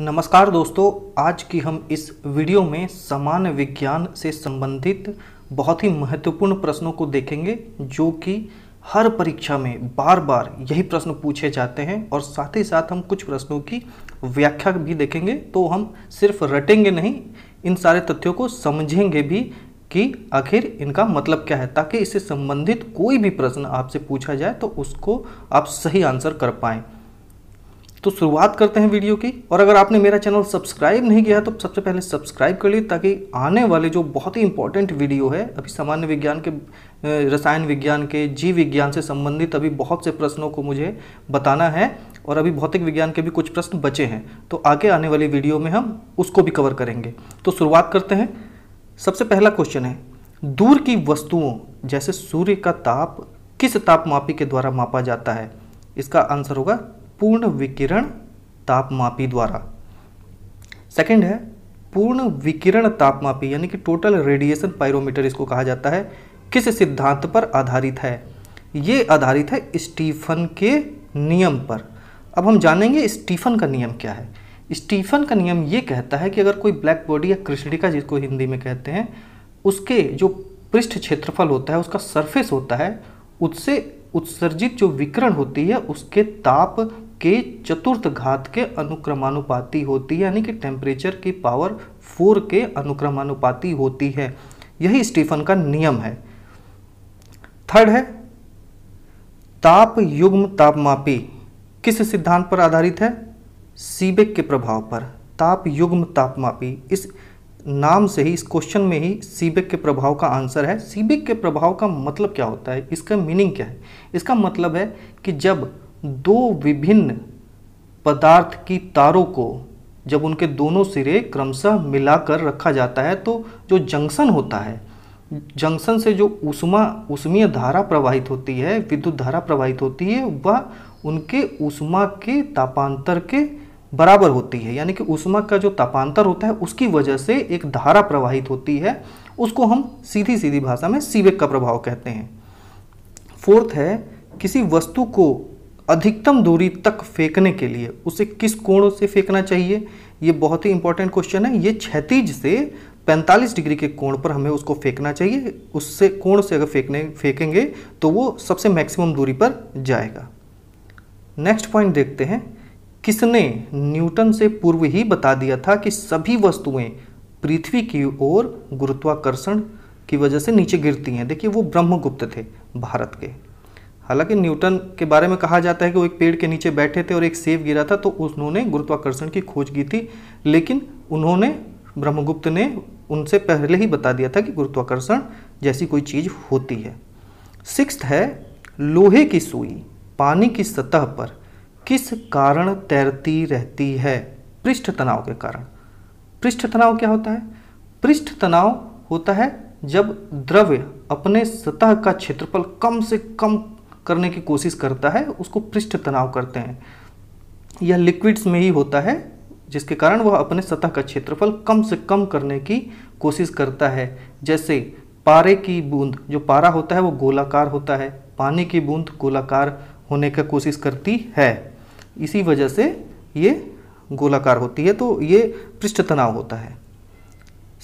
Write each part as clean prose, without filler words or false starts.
नमस्कार दोस्तों, आज की हम इस वीडियो में सामान्य विज्ञान से संबंधित बहुत ही महत्वपूर्ण प्रश्नों को देखेंगे जो कि हर परीक्षा में बार बार यही प्रश्न पूछे जाते हैं और साथ ही साथ हम कुछ प्रश्नों की व्याख्या भी देखेंगे। तो हम सिर्फ रटेंगे नहीं, इन सारे तथ्यों को समझेंगे भी कि आखिर इनका मतलब क्या है, ताकि इससे संबंधित कोई भी प्रश्न आपसे पूछा जाए तो उसको आप सही आंसर कर पाएँ। तो शुरुआत करते हैं वीडियो की। और अगर आपने मेरा चैनल सब्सक्राइब नहीं किया तो सबसे पहले सब्सक्राइब कर लिए, ताकि आने वाले जो बहुत ही इंपॉर्टेंट वीडियो है, अभी सामान्य विज्ञान के, रसायन विज्ञान के, जीव विज्ञान से संबंधित अभी बहुत से प्रश्नों को मुझे बताना है और अभी भौतिक विज्ञान के भी कुछ प्रश्न बचे हैं, तो आगे आने वाली वीडियो में हम उसको भी कवर करेंगे। तो शुरुआत करते हैं। सबसे पहला क्वेश्चन है, दूर की वस्तुओं जैसे सूर्य का ताप किस तापमापी के द्वारा मापा जाता है? इसका आंसर होगा पूर्ण विकिरण तापमापी द्वारा। सेकंड है पूर्ण विकिरण तापमापी यानी कि टोटल रेडिएशन पाइरोमीटर इसको कहा जाता है, किस सिद्धांत पर आधारित है? ये आधारित है स्टीफन के नियम पर। अब हम जानेंगे स्टीफन का नियम क्या है। स्टीफन का नियम ये कहता है कि अगर कोई ब्लैक बॉडी या क्रिस्टलिका जिसको हिंदी में कहते हैं, उसके जो पृष्ठ क्षेत्रफल होता है, उसका सरफेस होता है, उससे उत्सर्जित जो विकिरण होती है उसके ताप के चतुर्थ घात के अनुक्रमानुपाती होती है, यानी कि टेम्परेचर की पावर 4 के अनुक्रमानुपाती होती है। यही स्टीफन का नियम है। थर्ड है ताप युग्म तापमापी किस सिद्धांत पर आधारित है? सीबेक के प्रभाव पर। ताप युग्म तापमापी, इस नाम से ही, इस क्वेश्चन में ही सीबेक के प्रभाव का आंसर है। सीबेक के प्रभाव का मतलब क्या होता है, इसका मीनिंग क्या है? इसका मतलब है कि जब दो विभिन्न पदार्थ की तारों को जब उनके दोनों सिरे क्रमशः मिलाकर रखा जाता है तो जो जंक्शन होता है, जंक्शन से जो ऊष्मीय धारा प्रवाहित होती है, विद्युत धारा प्रवाहित होती है, वह उनके ऊष्मा के तापांतर के बराबर होती है। यानी कि ऊष्मा का जो तापांतर होता है उसकी वजह से एक धारा प्रवाहित होती है, उसको हम सीधी सीधी भाषा में सीबेक का प्रभाव कहते हैं। फोर्थ है किसी वस्तु को अधिकतम दूरी तक फेंकने के लिए उसे किस कोण से फेंकना चाहिए? ये बहुत ही इंपॉर्टेंट क्वेश्चन है। ये क्षैतिज से 45 डिग्री के कोण पर हमें उसको फेंकना चाहिए। उससे कोण से अगर फेंकेंगे तो वो सबसे मैक्सिमम दूरी पर जाएगा। नेक्स्ट पॉइंट देखते हैं, किसने न्यूटन से पूर्व ही बता दिया था कि सभी वस्तुएं पृथ्वी की ओर गुरुत्वाकर्षण की वजह से नीचे गिरती हैं? देखिए, वो ब्रह्मगुप्त थे, भारत के। हालांकि न्यूटन के बारे में कहा जाता है कि वो एक पेड़ के नीचे बैठे थे और एक सेब गिरा था, तो उन्होंने गुरुत्वाकर्षण की खोज की थी, लेकिन उन्होंने, ब्रह्मगुप्त ने उनसे पहले ही बता दिया था कि गुरुत्वाकर्षण जैसी कोई चीज़ होती है। सिक्स्थ है लोहे की सुई पानी की सतह पर किस कारण तैरती रहती है? पृष्ठ तनाव के कारण। पृष्ठ तनाव क्या होता है? पृष्ठ तनाव होता है जब द्रव्य अपने सतह का क्षेत्रफल कम से कम करने की कोशिश करता है, उसको पृष्ठ तनाव करते हैं। यह लिक्विड्स में ही होता है, जिसके कारण वह अपने सतह का क्षेत्रफल कम से कम करने की कोशिश करता है। जैसे पारे की बूंद, जो पारा होता है वो गोलाकार होता है, पानी की बूंद गोलाकार होने का कोशिश करती है, इसी वजह से ये गोलाकार होती है, तो ये पृष्ठ तनाव होता है।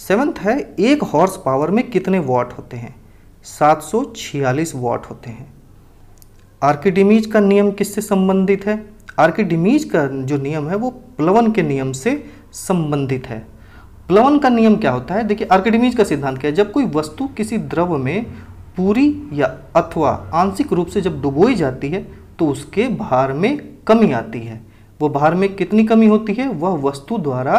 सेवंथ है एक हॉर्स पावर में कितने वॉट होते हैं? 746 वॉट होते हैं। आर्किमिडीज का नियम किससे संबंधित है? आर्किमिडीज का जो नियम है वो प्लवन के नियम से संबंधित है। प्लवन का नियम क्या होता है? देखिए, आर्किमिडीज का सिद्धांत क्या है? जब कोई वस्तु किसी द्रव में पूरी या अथवा आंशिक रूप से जब डुबोई जाती है तो उसके भार में कमी आती है। वह भार में कितनी कमी होती है? वह वस्तु द्वारा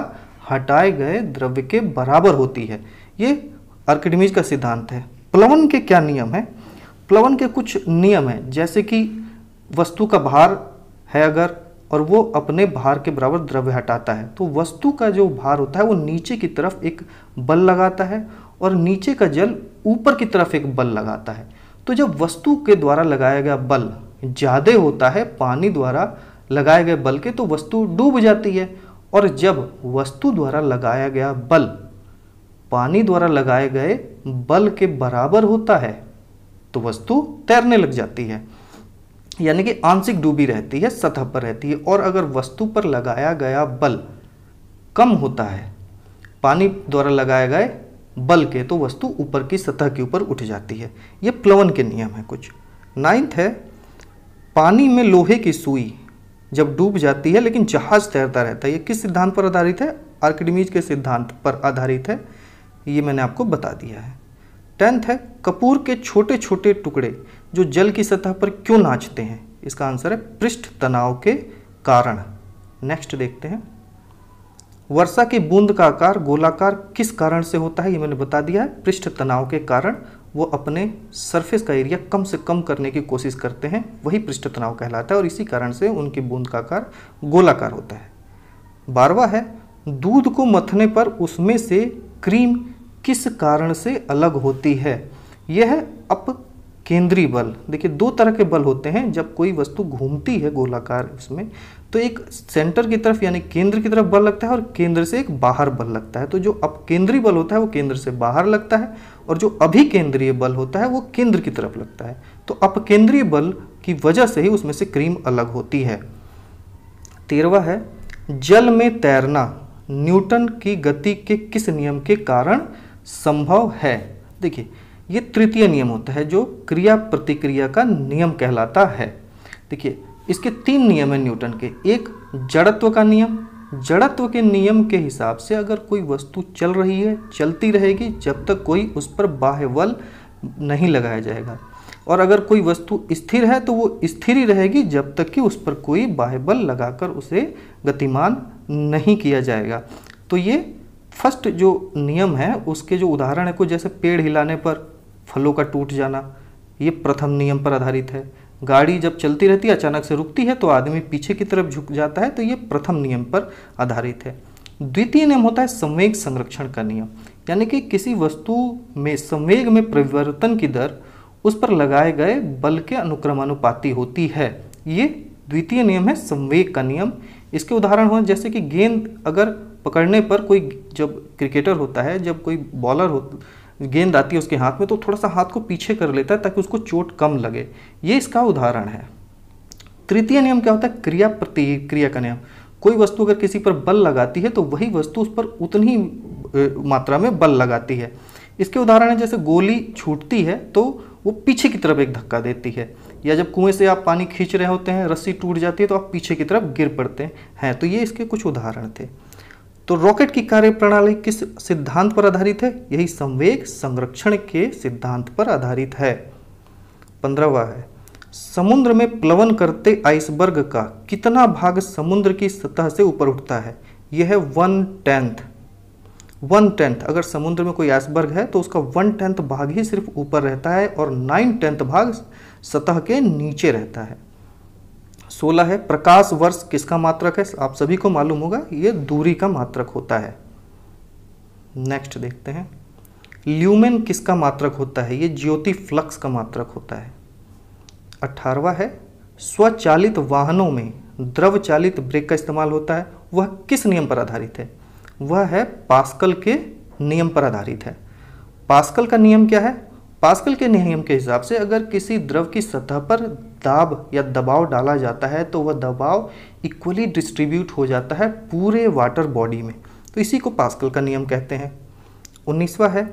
हटाए गए द्रव्य के बराबर होती है। ये आर्किमिडीज का सिद्धांत है। प्लवन के क्या नियम है? प्लवन के कुछ नियम हैं, जैसे कि वस्तु का भार है अगर, और वो अपने भार के बराबर द्रव्य हटाता है, तो वस्तु का जो भार होता है वो नीचे की तरफ एक बल लगाता है और नीचे का जल ऊपर की तरफ एक बल लगाता है। तो जब वस्तु के द्वारा लगाया गया बल ज़्यादा होता है पानी द्वारा लगाए गए बल के, तो वस्तु डूब जाती है, और जब वस्तु द्वारा लगाया गया बल पानी द्वारा लगाए गए बल के बराबर होता है तो वस्तु तैरने लग जाती है, यानी कि आंशिक डूबी रहती है, सतह पर रहती है। और अगर वस्तु पर लगाया गया बल कम होता है पानी द्वारा लगाए गए बल के, तो वस्तु ऊपर की सतह के ऊपर उठ जाती है। ये प्लवन के नियम है कुछ। 9th है, पानी में लोहे की सुई जब डूब जाती है लेकिन जहाज तैरता रहता है। ये किस सिद्धांत पर आधारित है? आर्किमिडीज के सिद्धांत पर आधारित है, ये मैंने आपको बता दिया है। 10th है, कपूर के छोटे छोटे टुकड़े जो जल की सतह पर क्यों नाचते हैं? इसका आंसर है पृष्ठ तनाव के कारण। नेक्स्ट देखते हैं, वर्षा की बूंद का आकार गोलाकार किस कारण से होता है? ये मैंने बता दिया है, पृष्ठ तनाव के कारण। वो अपने सरफेस का एरिया कम से कम करने की कोशिश करते हैं, वही पृष्ठ तनाव कहलाता है और इसी कारण से उनकी बूंद का आकार गोलाकार होता है। 12वां है, दूध को मथने पर उसमें से क्रीम किस कारण से अलग होती है? यह है अपकेंद्री बल। देखिए दो तरह के बल होते हैं जब कोई वस्तु घूमती है गोलाकार उसमें, तो एक सेंटर की तरफ यानी केंद्र की तरफ बल लगता है और केंद्र से एक बाहर बल लगता है। तो जो अपकेंद्री बल होता है वो केंद्र से बाहर लगता है और जो अभिकेंद्रीय बल होता है वो केंद्र की तरफ लगता है। तो अपकेंद्रीय बल की वजह से ही उसमें से क्रीम अलग होती है। 13वां है, जल में तैरना न्यूटन की गति के किस नियम के कारण संभव है? देखिए ये तृतीय नियम होता है जो क्रिया प्रतिक्रिया का नियम कहलाता है। देखिए इसके 3 नियम हैं न्यूटन के। एक जड़त्व का नियम, जड़त्व के नियम के हिसाब से अगर कोई वस्तु चल रही है चलती रहेगी जब तक कोई उस पर बाह्य बल नहीं लगाया जाएगा, और अगर कोई वस्तु स्थिर है तो वो स्थिर ही रहेगी जब तक कि उस पर कोई बाह्य बल लगाकर उसे गतिमान नहीं किया जाएगा। तो ये फर्स्ट जो नियम है उसके जो उदाहरण है कुछ जैसे पेड़ हिलाने पर फलों का टूट जाना, ये प्रथम नियम पर आधारित है। गाड़ी जब चलती रहती है अचानक से रुकती है तो आदमी पीछे की तरफ झुक जाता है, तो ये प्रथम नियम पर आधारित है। द्वितीय नियम होता है संवेग संरक्षण का नियम, यानी कि किसी वस्तु में संवेग में परिवर्तन की दर उस पर लगाए गए बल के अनुक्रमानुपाती होती है। ये द्वितीय नियम है संवेग का नियम। इसके उदाहरण हो जैसे कि गेंद अगर पकड़ने पर कोई जब क्रिकेटर होता है, जब कोई बॉलर हो गेंद आती है उसके हाथ में तो थोड़ा सा हाथ को पीछे कर लेता है ताकि उसको चोट कम लगे, ये इसका उदाहरण है। तृतीय नियम क्या होता है? क्रिया प्रतिक्रिया का नियम। कोई वस्तु अगर किसी पर बल लगाती है तो वही वस्तु उस पर उतनी मात्रा में बल लगाती है। इसके उदाहरण है जैसे गोली छूटती है तो वो पीछे की तरफ एक धक्का देती है, या जब कुएं से आप पानी खींच रहे होते हैं रस्सी टूट जाती है तो आप पीछे की तरफ गिर पड़ते हैं। तो ये इसके कुछ उदाहरण थे। तो रॉकेट की कार्यप्रणाली किस सिद्धांत पर आधारित है? यही संवेग संरक्षण के सिद्धांत पर आधारित है। 15वां है, समुद्र में प्लवन करते आइसबर्ग का कितना भाग समुद्र की सतह से ऊपर उठता है? यह है 1/10। 1/10 अगर समुद्र में कोई आइसबर्ग है तो उसका 1/10 भाग ही सिर्फ ऊपर रहता है और 9/10 भाग सतह के नीचे रहता है। 16 है, प्रकाश वर्ष किसका मात्रक है? आप सभी को मालूम होगा ये दूरी का मात्रक होता है। नेक्स्ट देखते हैं, ल्यूमेन किसका मात्रक होता है? ये ज्योति फ्लक्स का मात्रक होता है। 18वां है, स्वचालित वाहनों में द्रव चालित ब्रेक का इस्तेमाल होता है, वह किस नियम पर आधारित है? वह है पास्कल के नियम पर आधारित है। पास्कल का नियम क्या है? पास्कल के नियम के हिसाब से अगर किसी द्रव की सतह पर दाब या दबाव डाला जाता है तो वह दबाव इक्वली डिस्ट्रीब्यूट हो जाता है पूरे वाटर बॉडी में, तो इसी को पास्कल का नियम कहते हैं। 19वां है,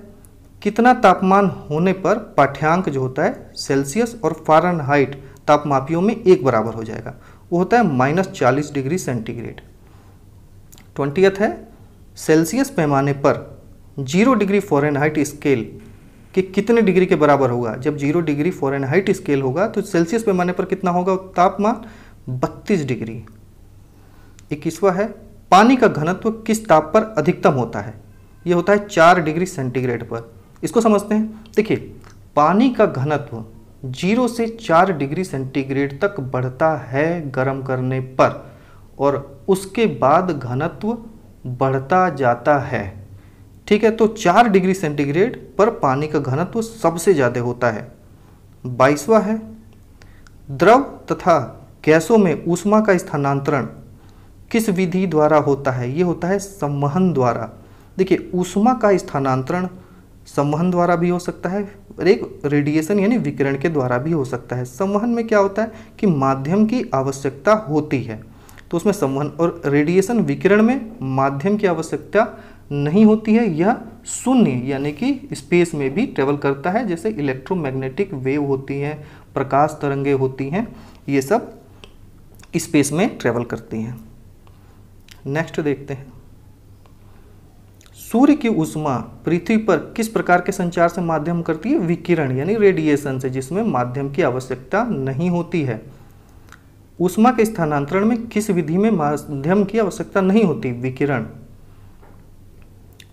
कितना तापमान होने पर पाठ्यांक जो होता है सेल्सियस और फारेनहाइट तापमापियों में एक बराबर हो जाएगा, वो होता है -40 डिग्री सेंटीग्रेड। 20th है, सेल्सियस पैमाने पर 0 डिग्री फारेनहाइट स्केल कि कितने डिग्री के बराबर होगा? जब 0 डिग्री फारेनहाइट स्केल होगा तो सेल्सियस पैमाने पर कितना होगा तापमान? 32 डिग्री। 21वां है, पानी का घनत्व किस ताप पर अधिकतम होता है? यह होता है 4 डिग्री सेंटीग्रेड पर। इसको समझते हैं। देखिए पानी का घनत्व 0 से 4 डिग्री सेंटीग्रेड तक बढ़ता है गर्म करने पर, और उसके बाद घनत्व बढ़ता जाता है, ठीक है। तो 4 डिग्री सेंटीग्रेड पर पानी का घनत्व सबसे ज़्यादा होता है। 22वां है, द्रव तथा गैसों में ऊष्मा का स्थानांतरण किस विधि द्वारा होता है? ये होता है संवहन द्वारा। देखिए ऊष्मा का स्थानांतरण संवहन द्वारा भी हो सकता है और एक रेडिएशन यानी विकिरण के द्वारा भी हो सकता है। संवहन में क्या होता है कि माध्यम की आवश्यकता होती है तो उसमें संवहन और रेडिएशन विकिरण में माध्यम की आवश्यकता नहीं होती है, यह शून्य यानी कि स्पेस में भी ट्रेवल करता है। जैसे इलेक्ट्रोमैग्नेटिक वेव होती हैं, प्रकाश तरंगे होती हैं, ये सब स्पेस में ट्रेवल करती हैं। नेक्स्ट देखते हैं सूर्य की ऊष्मा पृथ्वी पर किस प्रकार के संचार से माध्यम करती है। विकिरण यानी रेडिएशन से, जिसमें माध्यम की आवश्यकता नहीं होती है। ऊष्मा के स्थानांतरण में किस विधि में माध्यम की आवश्यकता नहीं होती। विकिरण।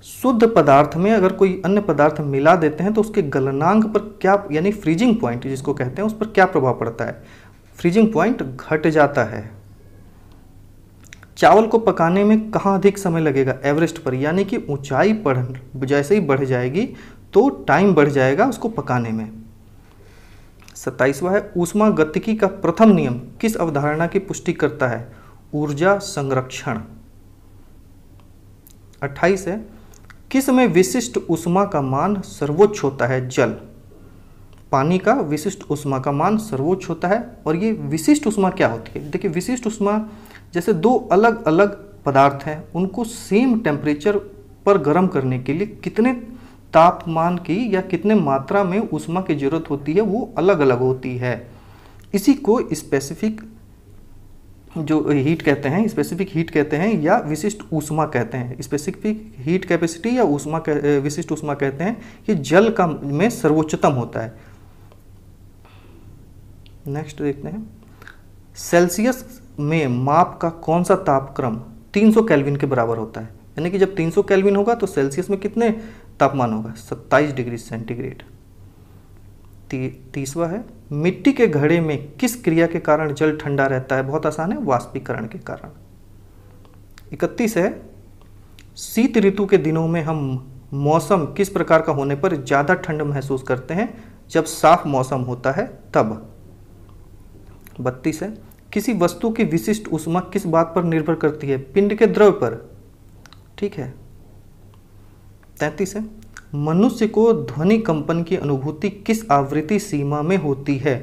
शुद्ध पदार्थ में अगर कोई अन्य पदार्थ मिला देते हैं तो उसके गलनांक पर क्या यानी फ्रीजिंग पॉइंट जिसको कहते हैं उस पर क्या प्रभाव पड़ता है। फ्रीजिंग पॉइंट घट जाता है। चावल को पकाने में कहाँ अधिक समय लगेगा। एवरेस्ट पर, यानी कि ऊंचाई पर जैसे ही बढ़ जाएगी तो टाइम बढ़ जाएगा उसको पकाने में। 27वां है ऊष्मागतिकी का प्रथम नियम किस अवधारणा की पुष्टि करता है। ऊर्जा संरक्षण। 28 है किस में विशिष्ट ऊष्मा का मान सर्वोच्च होता है। जल। पानी का विशिष्ट ऊष्मा का मान सर्वोच्च होता है। और ये विशिष्ट ऊष्मा क्या होती है। देखिए विशिष्ट ऊष्मा जैसे दो अलग अलग पदार्थ हैं, उनको सेम टेम्परेचर पर गर्म करने के लिए कितने तापमान की या कितने मात्रा में ऊष्मा की जरूरत होती है, वो अलग अलग होती है। इसी को स्पेसिफिक जो हीट कहते हैं, स्पेसिफिक हीट कहते हैं या विशिष्ट ऊष्मा कहते हैं। स्पेसिफिक हीट कैपेसिटी या ऊष्मा विशिष्ट ऊष्मा कहते हैं। ये जल का में सर्वोच्चतम होता है। नेक्स्ट देखते हैं सेल्सियस में माप का कौन सा तापक्रम 300 केल्विन के बराबर होता है। यानी कि जब 300 केल्विन होगा तो सेल्सियस में कितने तापमान होगा। 27 डिग्री सेंटीग्रेड। 30वां है मिट्टी के घड़े में किस क्रिया के कारण जल ठंडा रहता है। बहुत आसान है, वाष्पीकरण के कारण। 31 है शीत ऋतु के दिनों में हम मौसम किस प्रकार का होने पर ज़्यादा ठंड महसूस करते हैं। जब साफ मौसम होता है तब। 32 है किसी वस्तु की विशिष्ट ऊष्मा किस बात पर निर्भर करती है। पिंड के द्रव्य पर। ठीक है। 33 है मनुष्य को ध्वनि कंपन की अनुभूति किस आवृत्ति सीमा में होती है।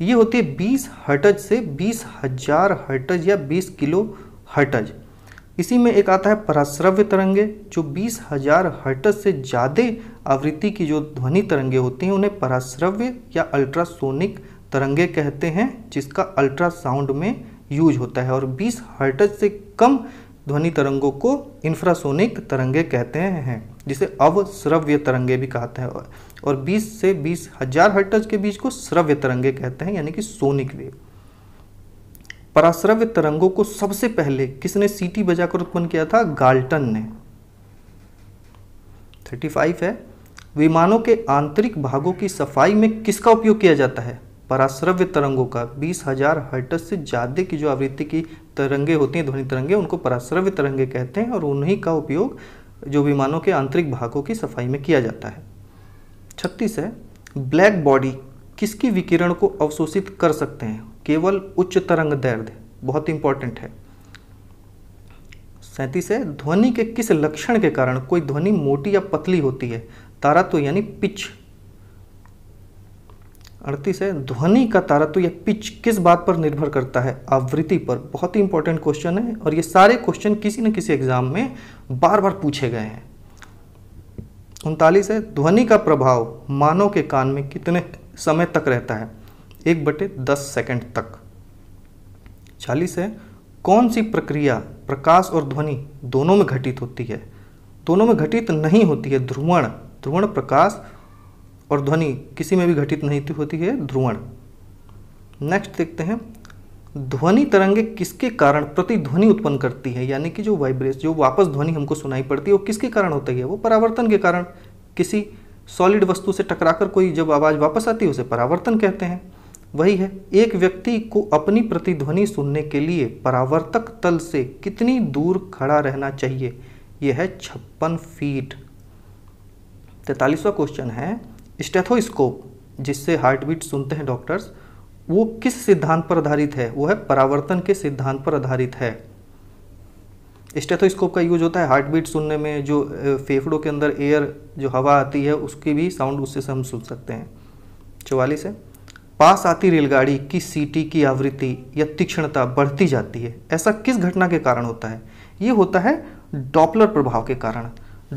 ये होती है 20 हर्ट्ज से 20,000 हर्ट्ज या 20 किलो हर्ट्ज। इसी में एक आता है पराश्रव्य तरंगे, जो 20,000 हर्ट्ज से ज़्यादा आवृत्ति की जो ध्वनि तरंगे होती हैं उन्हें पराश्रव्य या अल्ट्रासोनिक तरंगे कहते हैं, जिसका अल्ट्रासाउंड में यूज होता है। और 20 हर्ट्ज से कम ध्वनि तरंगों को इंफ्रासोनिक तरंगे कहते हैं, जिसे अवश्रव्य तरंगे भी कहते हैं। और 20 से 20,000 हर्ट्ज के बीच को श्रव्य तरंगे कहते हैं, यानी कि सोनिक वेव। पराश्रव्य तरंगों को सबसे पहले किसने सीटी बजाकर उत्पन्न किया था। गाल्टन ने। 35 है विमानों के आंतरिक भागों की सफाई में किसका उपयोग किया जाता है। पराश्रव्य तरंगों का। 20,000 हर्ट्ज से ज़्यादा की जो आवृत्ति की तरंगे होती हैं, ध्वनि तरंगे, उनको पराश्रव्य तरंगे कहते हैं और उन्हीं का उपयोग जो विमानों के आंतरिक भागों की सफाई में किया जाता है। 36 है ब्लैक बॉडी किसकी विकिरण को अवशोषित कर सकते हैं। केवल उच्च तरंग दैर्ध्य। बहुत इंपॉर्टेंट है। 37 है ध्वनि के किस लक्षण के कारण कोई ध्वनि मोटी या पतली होती है। तारात्व यानी पिच। 38 है ध्वनि का तारत्व या पिच किस बात पर निर्भर करता है। आवृत्ति पर। बहुत ही इंपॉर्टेंट क्वेश्चन है और ये सारे क्वेश्चन किसी न किसी एग्जाम में बार बार पूछे गए हैं। 39 है ध्वनि का प्रभाव मानव के कान में कितने समय तक रहता है। 1/10 सेकंड तक। 40 है कौन सी प्रक्रिया प्रकाश और ध्वनि दोनों में घटित होती है। दोनों में घटित नहीं होती है। ध्रुवण। ध्रुवण प्रकाश और ध्वनि किसी में भी घटित नहीं होती है। ध्रुवण। नेक्स्ट देखते हैं ध्वनि तरंगे किसके कारण प्रतिध्वनि उत्पन्न करती है। यानी कि जो वाइब्रेशन, जो वापस ध्वनि हमको सुनाई पड़ती है, वो किसके कारण होती है। वो परावर्तन के कारण। किसी सॉलिड वस्तु से टकराकर कोई जब आवाज़ वापस आती है उसे परावर्तन कहते हैं। वही है एक व्यक्ति को अपनी प्रतिध्वनि सुनने के लिए परावर्तक तल से कितनी दूर खड़ा रहना चाहिए। यह है 56 फीट। 43वां क्वेश्चन है स्टेथोस्कोप जिससे हार्ट बीट सुनते हैं डॉक्टर्स, वो किस सिद्धांत पर आधारित है। वो है परावर्तन के सिद्धांत पर आधारित है। स्टेथोस्कोप का यूज होता है हार्ट बीट सुनने में। जो फेफड़ों के अंदर एयर, जो हवा आती है, उसकी भी साउंड उससे हम सुन सकते हैं। 44 है पास आती रेलगाड़ी की सीटी की आवृत्ति या तीक्ष्णता बढ़ती जाती है। ऐसा किस घटना के कारण होता है? ये होता है डॉपलर प्रभाव के कारण।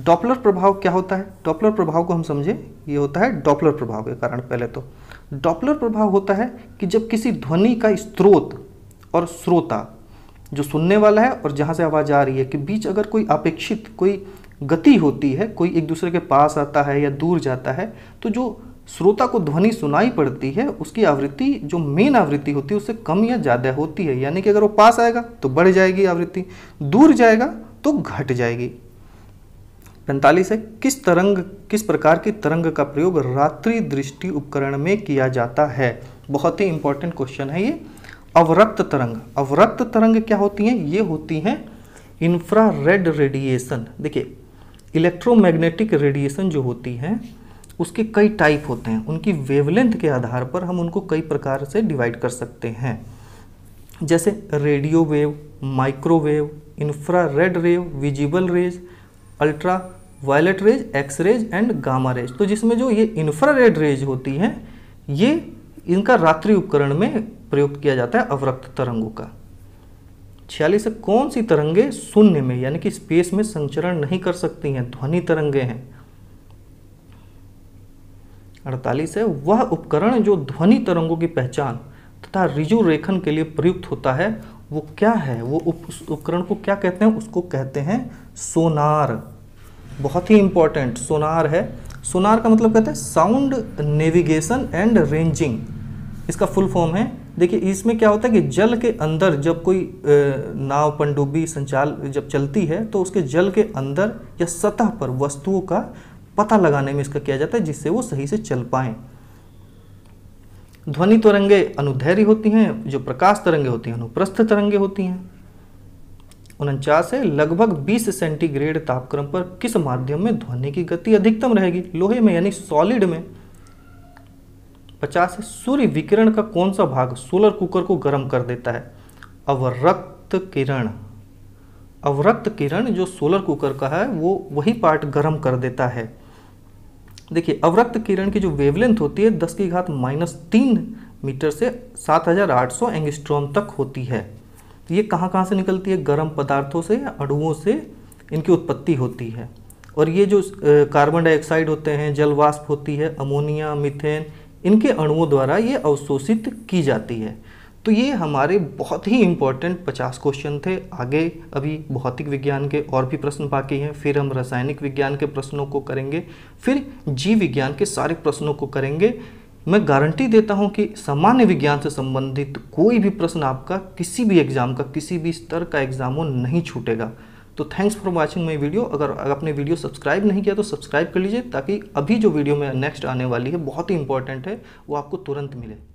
डॉपलर प्रभाव क्या होता है? डॉपलर प्रभाव को हम समझें, ये होता है डॉपलर प्रभाव के कारण। पहले तो डॉपलर प्रभाव होता है कि जब किसी ध्वनि का स्रोत और श्रोता, जो सुनने वाला है और जहाँ से आवाज़ आ रही है, के बीच अगर कोई अपेक्षित कोई गति होती है, कोई एक दूसरे के पास आता है या दूर जाता है, तो जो श्रोता को ध्वनि सुनाई पड़ती है उसकी आवृत्ति, जो मेन आवृत्ति होती है, उससे कम या ज़्यादा होती है। यानी कि अगर वो पास आएगा तो बढ़ जाएगी आवृत्ति, दूर जाएगा तो घट जाएगी। 45 है, किस प्रकार की तरंग का प्रयोग रात्रि दृष्टि उपकरण में किया जाता है? बहुत ही इंपॉर्टेंट क्वेश्चन है ये। अवरक्त तरंग। अवरक्त तरंग क्या होती हैं? ये होती हैं इंफ्रारेड रेडिएशन। देखिए, इलेक्ट्रोमैग्नेटिक रेडिएशन जो होती हैं उसके कई टाइप होते हैं। उनकी वेवलेंथ के आधार पर हम उनको कई प्रकार से डिवाइड कर सकते हैं, जैसे radio wave, microwave, infrared rev, visible rays, ultra violet rays, X rays and gamma rays. तो जिसमें जो ये इंफ्रारेड रेज होती हैं, ये इनका रात्रि उपकरण में प्रयोग किया जाता है, अवरक्त तरंगों का। 46 से, कौन सी तरंगे शून्य में यानी कि स्पेस में संचरण नहीं कर सकती हैं? ध्वनि तरंगे हैं। 48 है, वह उपकरण जो ध्वनि तरंगों की पहचान तथा रिजुरेखन के लिए प्रयुक्त होता है वो क्या है? वो उपकरण को क्या कहते हैं? उसको कहते हैं सोनार। बहुत ही इंपॉर्टेंट सोनार है। सोनार का मतलब कहते हैं साउंड नेविगेशन एंड रेंजिंग, इसका फुल फॉर्म है। देखिए, इसमें क्या होता है कि जल के अंदर जब कोई नाव, पनडुब्बी संचाल जब चलती है तो उसके जल के अंदर या सतह पर वस्तुओं का पता लगाने में इसका किया जाता है, जिससे वो सही से चल पाएँ। ध्वनि तरंगे अनुदैर्घ्य होती हैं, जो प्रकाश तरंगे होती हैं अनुप्रस्थ तरंगे होती हैं। 49 है, लगभग 20 सेंटीग्रेड तापक्रम पर किस माध्यम में ध्वनि की गति अधिकतम रहेगी? लोहे में यानी सॉलिड में। 50 है, सूर्य विकिरण का कौन सा भाग सोलर कुकर को गर्म कर देता है? अवरक्त किरण। अवरक्त किरण जो सोलर कुकर का है वो वही पार्ट गर्म कर देता है। देखिए, अवरक्त किरण की जो वेवलेंथ होती है 10⁻³ मीटर से 7800 एंगस्ट्रॉम तक होती है। ये कहाँ से निकलती है? गर्म पदार्थों से या अणुओं से इनकी उत्पत्ति होती है। और ये जो कार्बन डाइऑक्साइड होते हैं, जल वाष्प होती है, अमोनिया, मीथेन, इनके अणुओं द्वारा ये अवशोषित की जाती है। तो ये हमारे बहुत ही इम्पॉर्टेंट 50 क्वेश्चन थे। आगे अभी भौतिक विज्ञान के और भी प्रश्न बाकी हैं, फिर हम रासायनिक विज्ञान के प्रश्नों को करेंगे, फिर जीव विज्ञान के सारे प्रश्नों को करेंगे। मैं गारंटी देता हूं कि सामान्य विज्ञान से संबंधित कोई भी प्रश्न आपका किसी भी एग्ज़ाम का, किसी भी स्तर का एग्ज़ाम हो, नहीं छूटेगा। तो thanks for watching my video. अगर आपने वीडियो सब्सक्राइब नहीं किया तो सब्सक्राइब कर लीजिए, ताकि अभी जो वीडियो में नेक्स्ट आने वाली है, बहुत ही इंपॉर्टेंट है, वो आपको तुरंत मिले।